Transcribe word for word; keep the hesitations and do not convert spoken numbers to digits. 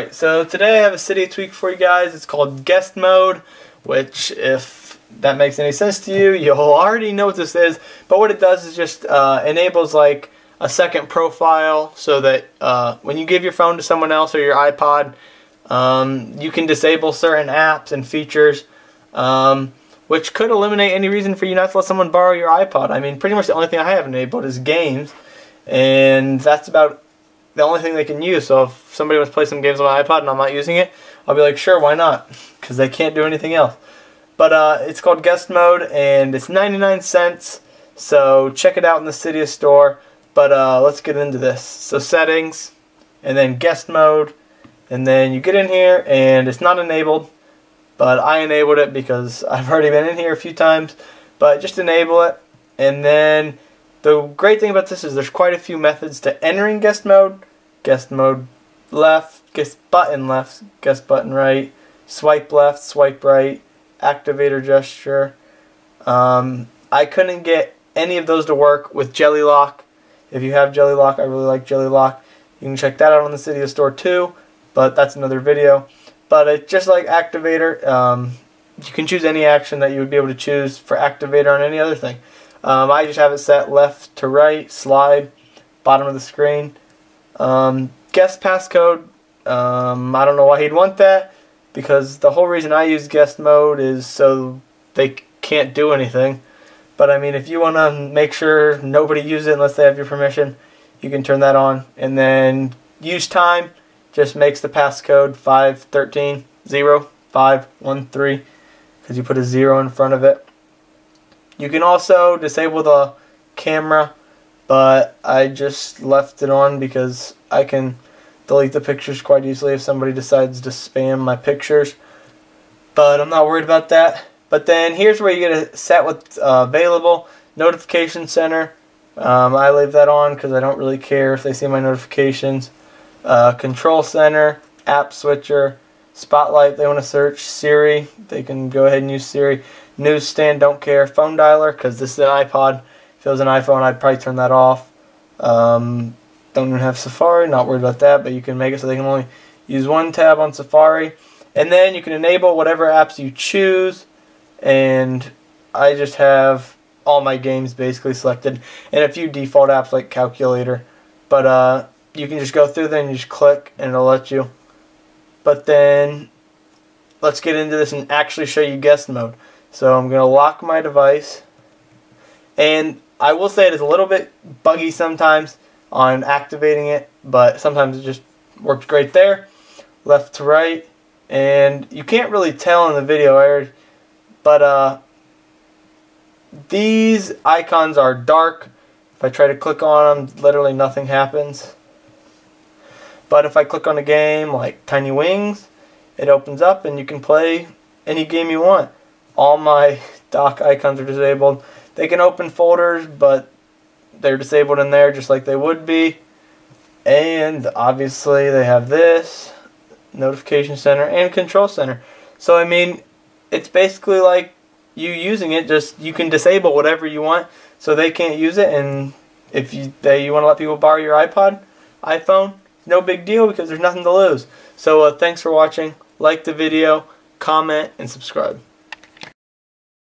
Alright, so today I have a Cydia tweak for you guys. It's called Guest Mode, which if that makes any sense to you, you'll already know what this is. But what it does is just uh, enables like a second profile so that uh, when you give your phone to someone else or your iPod, um, you can disable certain apps and features, um, which could eliminate any reason for you not to let someone borrow your iPod. I mean, pretty much the only thing I have enabled is games, and that's about the only thing they can use. So if somebody wants to play some games on my iPod and I'm not using it, I'll be like, sure, why not? Because they can't do anything else. But uh, it's called Guest Mode, and it's ninety-nine cents. So check it out in the Cydia store. But uh, let's get into this. So settings, and then Guest Mode, and then you get in here, and it's not enabled. But I enabled it because I've already been in here a few times. But just enable it, and then the great thing about this is there's quite a few methods to entering guest mode. Guest mode left, guest button left, guest button right, swipe left, swipe right, activator gesture. Um, I couldn't get any of those to work with Jelly Lock. If you have Jelly Lock, I really like Jelly Lock. You can check that out on the Cydia store too, but that's another video. But it's just like activator. Um, you can choose any action that you would be able to choose for activator on any other thing. Um, I just have it set left to right, slide, bottom of the screen. Um, guest passcode, um, I don't know why he'd want that, because the whole reason I use guest mode is so they can't do anything. But I mean, if you want to make sure nobody uses it unless they have your permission, you can turn that on. And then use time just makes the passcode five one three zero five one three, because you put a zero in front of it. You can also disable the camera, but I just left it on because I can delete the pictures quite easily if somebody decides to spam my pictures. But I'm not worried about that. But then here's where you get to set what's uh, available. Notification center, um, I leave that on because I don't really care if they see my notifications. Uh, control center, app switcher, Spotlight, they want to search. Siri, they can go ahead and use Siri. Newsstand, don't care. Phone dialer, because this is an iPod. If it was an iPhone, I'd probably turn that off. Um, don't even have Safari, not worried about that, but you can make it so they can only use one tab on Safari. And then you can enable whatever apps you choose. And I just have all my games basically selected, and a few default apps like Calculator. But uh, you can just go through there and you just click, and it'll let you. But then let's get into this and actually show you guest mode. So I'm going to lock my device, and I will say it is a little bit buggy sometimes on activating it, but sometimes it just works great there. Left to right, and you can't really tell in the video, but uh, these icons are dark. If I try to click on them, literally nothing happens. But if I click on a game like Tiny Wings, it opens up and you can play any game you want. All my dock icons are disabled. They can open folders, but they're disabled in there just like they would be. And obviously they have this, notification center and control center. So I mean, it's basically like you using it, just you can disable whatever you want so they can't use it. And if you, they, you want to let people borrow your iPod, iPhone, no big deal, because there's nothing to lose. So uh, thanks for watching. Like the video, comment, and subscribe.